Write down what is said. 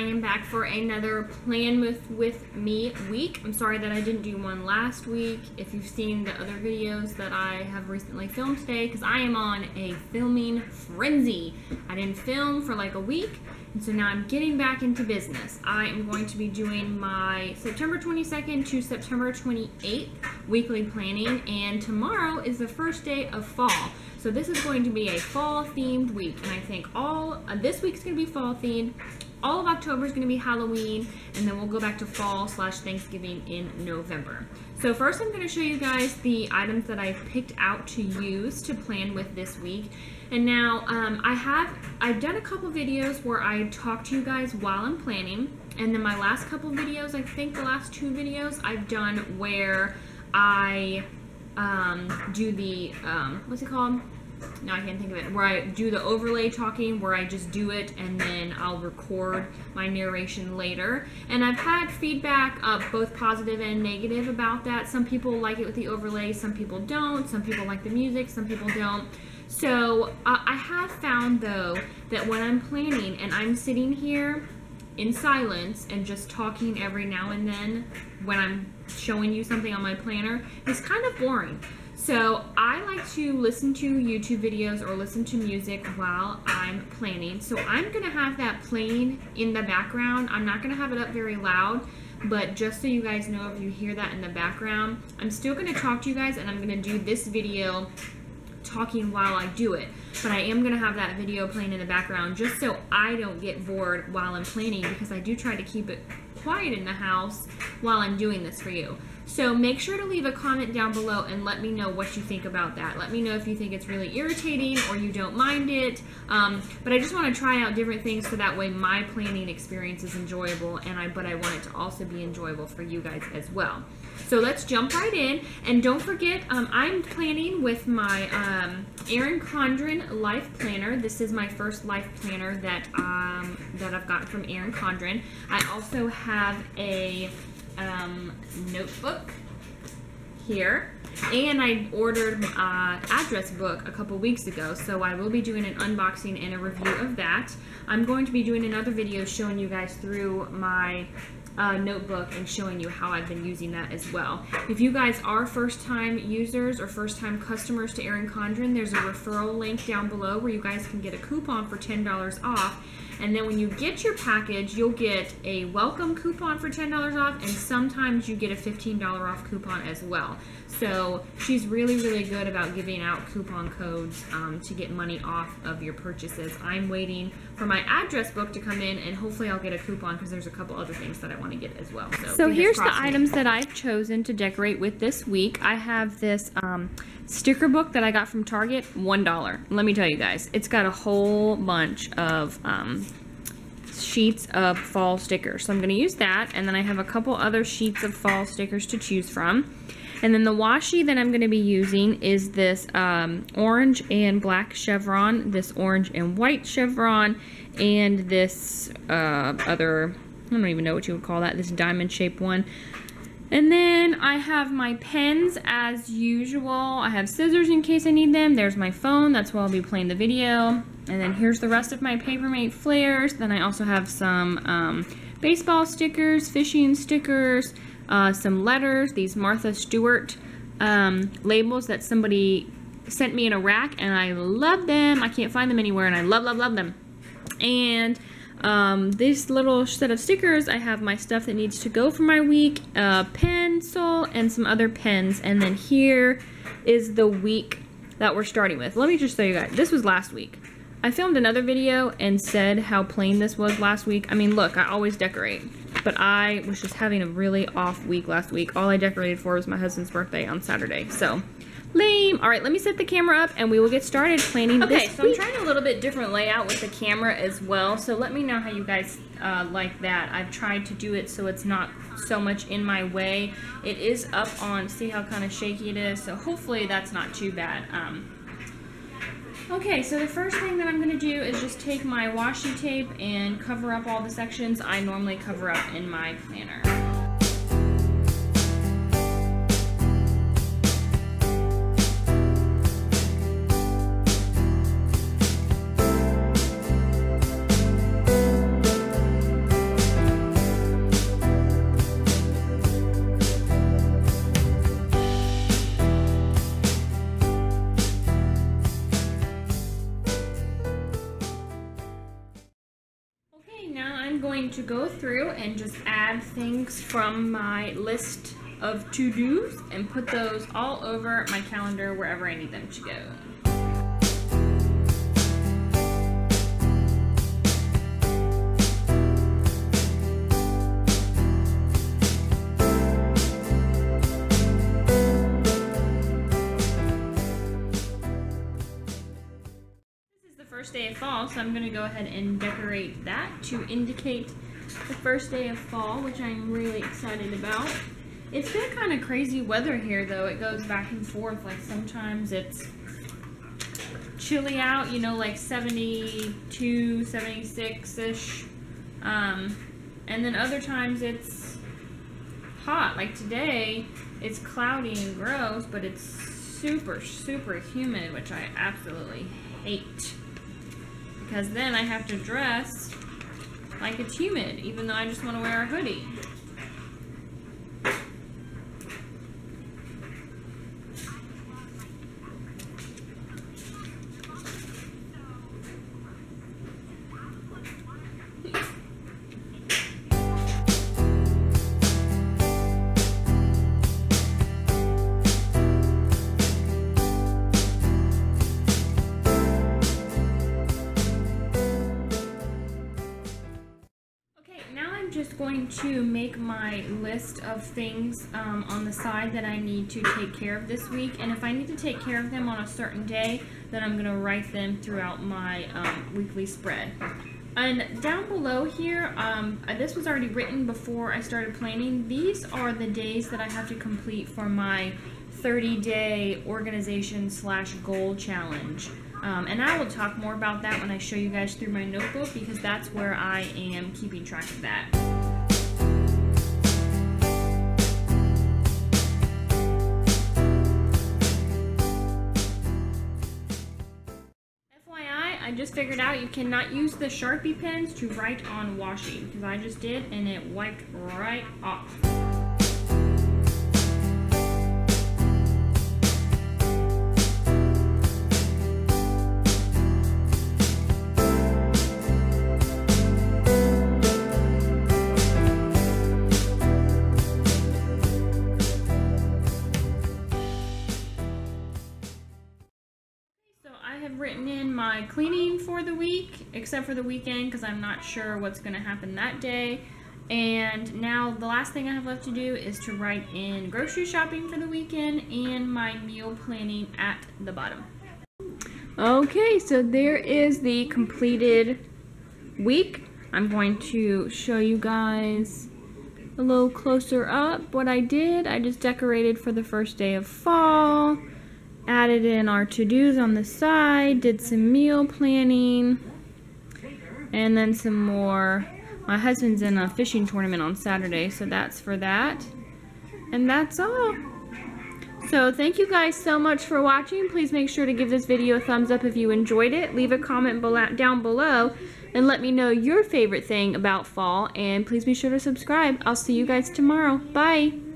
I am back for another Plan With Me week. I'm sorry that I didn't do one last week. If you've seen the other videos that I have recently filmed today, because I am on a filming frenzy. I didn't film for like a week, and so now I'm getting back into business. I am going to be doing my September 22nd to September 28th weekly planning, and tomorrow is the first day of fall. So this is going to be a fall themed week, and I think all of this week's going to be fall themed. All of October is going to be Halloween, and then we'll go back to fall / Thanksgiving in November. So first I'm going to show you guys the items that I picked out to use to plan with this week. And now I've done a couple videos where I talk to you guys while I'm planning, and then my last couple videos, I think the last two videos I've done where I do the, what's it called? No, I can't think of it, where I do the overlay talking, where I just do it and then I'll record my narration later. And I've had feedback of both positive and negative about that. Some people like it with the overlay, some people don't, some people like the music, some people don't. So I have found though that when I'm planning and I'm sitting here in silence and just talking every now and then when I'm showing you something on my planner, it's kind of boring. So I like to listen to YouTube videos or listen to music while I'm planning. So I'm going to have that playing in the background. I'm not going to have it up very loud, but just so you guys know, if you hear that in the background, I'm still going to talk to you guys, and I'm going to do this video talking while I do it. But I am going to have that video playing in the background just so I don't get bored while I'm planning, because I do try to keep it quiet in the house while I'm doing this for you. So make sure to leave a comment down below and let me know what you think about that. Let me know if you think it's really irritating or you don't mind it. But I just want to try out different things so that way my planning experience is enjoyable, and but I want it to also be enjoyable for you guys as well. So let's jump right in, and don't forget, I'm planning with my Erin Condren Life Planner. This is my first life planner that that I've gotten from Erin Condren. I also have a notebook here, and I ordered my address book a couple weeks ago, so I will be doing an unboxing and a review of that. I'm going to be doing another video showing you guys through my notebook and showing you how I've been using that as well. If you guys are first-time users or first-time customers to Erin Condren, there's a referral link down below where you guys can get a coupon for $10 off. And then when you get your package, you'll get a welcome coupon for $10 off, and sometimes you get a $15 off coupon as well. So she's really, really good about giving out coupon codes to get money off of your purchases. I'm waiting for my address book to come in, and hopefully I'll get a coupon because there's a couple other things that I want to get as well. So here's the items that I've chosen to decorate with this week. I have this sticker book that I got from Target, $1. Let me tell you guys, it's got a whole bunch of sheets of fall stickers. So I'm going to use that, and then I have a couple other sheets of fall stickers to choose from. And then the washi that I'm going to be using is this orange and black chevron, this orange and white chevron, and this other, I don't even know what you would call that, this diamond shaped one. And then I have my pens as usual. I have scissors in case I need them. There's my phone, that's where I'll be playing the video. And then here's the rest of my Paper Mate flares. Then I also have some baseball stickers, fishing stickers, some letters, these Martha Stewart labels that somebody sent me in a rack, and I love them. I can't find them anywhere, and I love, love, love them. And this little set of stickers, I have my stuff that needs to go for my week, a pencil, and some other pens. And then here is the week that we're starting with. Let me just show you guys. This was last week. I filmed another video and said how plain this was last week. I mean, look, I always decorate, but I was just having a really off week last week. All I decorated for was my husband's birthday on Saturday, so lame. All right, let me set the camera up, and we will get started planning this week. Okay, so I'm trying a little bit different layout with the camera as well, so let me know how you guys like that. I've tried to do it so it's not so much in my way. It is up on, see how kind of shaky it is, so hopefully that's not too bad. Okay, so the first thing that I'm going to do is just take my washi tape and cover up all the sections I normally cover up in my planner. going to go through and just add things from my list of to-dos and put those all over my calendar wherever I need them to go. First day of fall, so I'm going to go ahead and decorate that to indicate the first day of fall, which I'm really excited about. It's been kind of crazy weather here though. It goes back and forth. Like sometimes it's chilly out, you know, like 72, 76-ish. And then other times it's hot. Like today, it's cloudy and gross, but it's super, super humid, which I absolutely hate. Because then I have to dress like it's humid, even though I just want to wear a hoodie. Just going to make my list of things on the side that I need to take care of this week, and if I need to take care of them on a certain day, then I'm going to write them throughout my weekly spread. And down below here, this was already written before I started planning. These are the days that I have to complete for my 30-day organization/goal challenge. And I will talk more about that when I show you guys through my notebook, because that's where I am keeping track of that. FYI, I just figured out you cannot use the Sharpie pens to write on washi, because I just did and it wiped right off. Written in my cleaning for the week, except for the weekend, because I'm not sure what's going to happen that day. And now the last thing I have left to do is to write in grocery shopping for the weekend and my meal planning at the bottom. Okay, so there is the completed week. I'm going to show you guys a little closer up what I did. I just decorated for the first day of fall. Added in our to-dos on the side, did some meal planning, and then some more. My husband's in a fishing tournament on Saturday, so that's for that. And that's all. So thank you guys so much for watching. Please make sure to give this video a thumbs up if you enjoyed it. Leave a comment down below and let me know your favorite thing about fall. And please be sure to subscribe. I'll see you guys tomorrow. Bye.